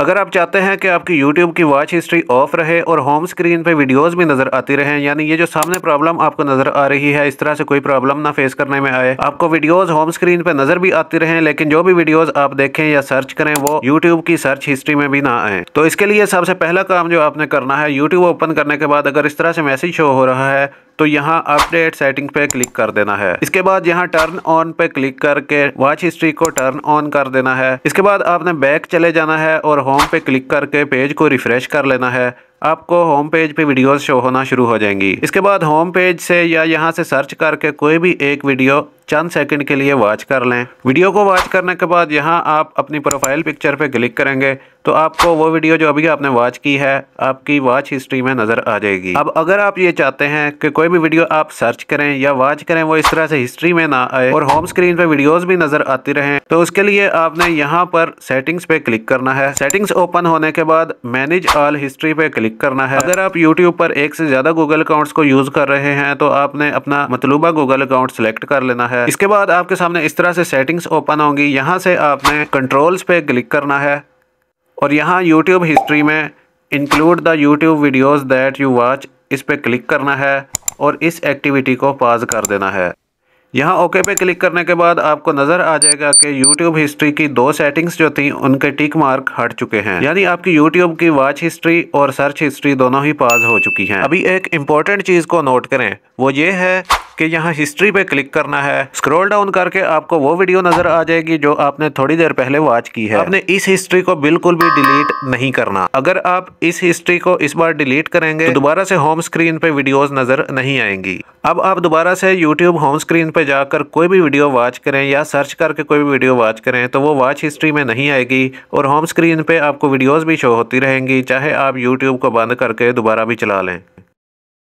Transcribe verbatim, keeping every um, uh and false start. अगर आप चाहते हैं कि आपकी YouTube की वॉच हिस्ट्री ऑफ रहे और होम स्क्रीन पे वीडियोस भी नज़र आती रहें, यानी ये जो सामने प्रॉब्लम आपको नज़र आ रही है, इस तरह से कोई प्रॉब्लम ना फेस करने में आए, आपको वीडियोस होम स्क्रीन पे नज़र भी आती रहें लेकिन जो भी वीडियोस आप देखें या सर्च करें वो YouTube की सर्च हिस्ट्री में भी ना आए। तो इसके लिए सबसे पहला काम जो आपने करना है, यूट्यूब ओपन करने के बाद अगर इस तरह से मैसेज शो हो रहा है तो यहाँ अपडेट सेटिंग पे क्लिक कर देना है। इसके बाद यहाँ टर्न ऑन पे क्लिक करके वॉच हिस्ट्री को टर्न ऑन कर देना है। इसके बाद आपने बैक चले जाना है और होम पे क्लिक करके पेज को रिफ्रेश कर लेना है। आपको होम पेज पे वीडियोस शो होना शुरू हो जाएंगी। इसके बाद होम पेज से या यहाँ से सर्च करके कोई भी एक वीडियो चंद सेकंड के लिए वॉच कर लें। वीडियो को वॉच करने के बाद यहाँ आप अपनी प्रोफाइल पिक्चर पे क्लिक करेंगे तो आपको वो वीडियो जो अभी आपने वॉच की है आपकी वॉच हिस्ट्री में नज़र आ जाएगी। अब अगर आप ये चाहते हैं कि कोई भी वीडियो आप सर्च करें या वॉच करें वो इस तरह से हिस्ट्री में ना आए और होम स्क्रीन पर वीडियोज भी नज़र आती रहें, तो उसके लिए आपने यहाँ पर सेटिंग्स पे क्लिक करना है। सेटिंग्स ओपन होने के बाद मैनेज ऑल हिस्ट्री पे क्लिक करना है। अगर आप यूट्यूब पर एक से ज़्यादा गूगल अकाउंट्स को यूज़ कर रहे हैं तो आपने अपना मतलूबा गूगल अकाउंट सेलेक्ट कर लेना है। इसके बाद आपके सामने इस तरह से सेटिंग्स ओपन होंगी। यहाँ से आपने कंट्रोल्स पे क्लिक करना है और यहाँ यूट्यूब हिस्ट्री में include the YouTube videos that you watch, इस पे क्लिक करना है और इस एक्टिविटी को पॉज कर देना है। यहाँ ओके पे क्लिक करने के बाद आपको नज़र आ जाएगा कि YouTube हिस्ट्री की दो सेटिंग्स जो थी उनके टिक मार्क हट चुके हैं, यानी आपकी YouTube की वॉच हिस्ट्री और सर्च हिस्ट्री दोनों ही पॉज हो चुकी हैं। अभी एक इम्पॉर्टेंट चीज़ को नोट करें, वो ये है कि यहाँ हिस्ट्री पे क्लिक करना है। स्क्रॉल डाउन करके आपको वो वीडियो नज़र आ जाएगी जो आपने थोड़ी देर पहले वॉच की है। आपने इस हिस्ट्री को बिल्कुल भी डिलीट नहीं करना। अगर आप इस हिस्ट्री को इस बार डिलीट करेंगे तो दोबारा से होम स्क्रीन पे वीडियोस नज़र नहीं आएंगी। अब आप दोबारा से यूट्यूब होम स्क्रीन पे जाकर कोई भी वीडियो वॉच करें या सर्च करके कोई भी वीडियो वॉच करें तो वो वॉच हिस्ट्री में नहीं आएगी और होम स्क्रीन पे आपको वीडियोस भी शो होती रहेंगी, चाहे आप यूट्यूब को बंद करके दोबारा भी चला लें।